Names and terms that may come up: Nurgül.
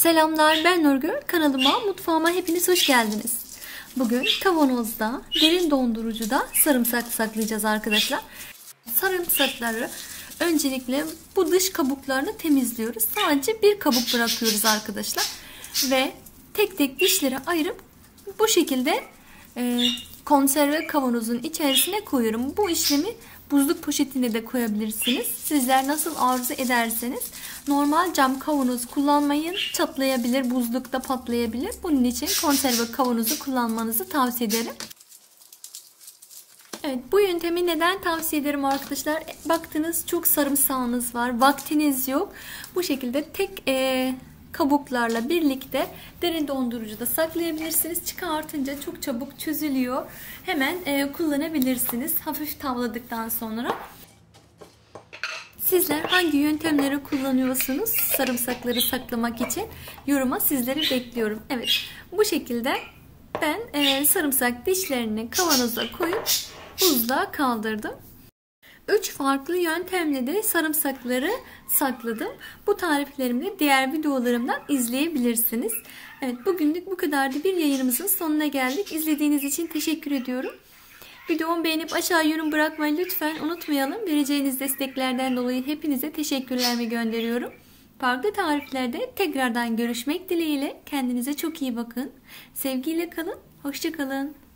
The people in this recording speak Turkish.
Selamlar, ben Nurgül. Kanalıma, mutfağıma hepiniz hoş geldiniz. Bugün kavanozda, derin dondurucuda sarımsak saklayacağız arkadaşlar. Sarımsakları öncelikle bu dış kabuklarını temizliyoruz. Sadece bir kabuk bırakıyoruz arkadaşlar. Ve tek tek dişleri ayırıp bu şekilde konserve kavanozun içerisine koyuyorum. Bu işlemi buzluk poşetine de koyabilirsiniz. Sizler nasıl arzu ederseniz. Normal cam kavanoz kullanmayın. Çatlayabilir, buzlukta patlayabilir. Bunun için konserve kavanozu kullanmanızı tavsiye ederim. Evet, bu yöntemi neden tavsiye ederim arkadaşlar? Baktınız çok sarımsağınız var, vaktiniz yok. Bu şekilde tek kabuklarla birlikte derin dondurucuda saklayabilirsiniz. Çıkartınca çok çabuk çözülüyor. Hemen kullanabilirsiniz hafif tavladıktan sonra. Sizler hangi yöntemleri kullanıyorsunuz sarımsakları saklamak için? Yoruma sizleri bekliyorum. Evet, bu şekilde ben sarımsak dişlerini kavanoza koyup buzluğa kaldırdım. 3 farklı yöntemle de sarımsakları sakladım. Bu tariflerimi diğer videolarımdan izleyebilirsiniz. Evet, bugünlük bu kadardı. Bir yayınımızın sonuna geldik. İzlediğiniz için teşekkür ediyorum. Videomu beğenip aşağı yorum bırakmayı lütfen unutmayalım. Vereceğiniz desteklerden dolayı hepinize teşekkürlerimi gönderiyorum. Farklı tariflerde tekrardan görüşmek dileğiyle. Kendinize çok iyi bakın. Sevgiyle kalın. Hoşça kalın.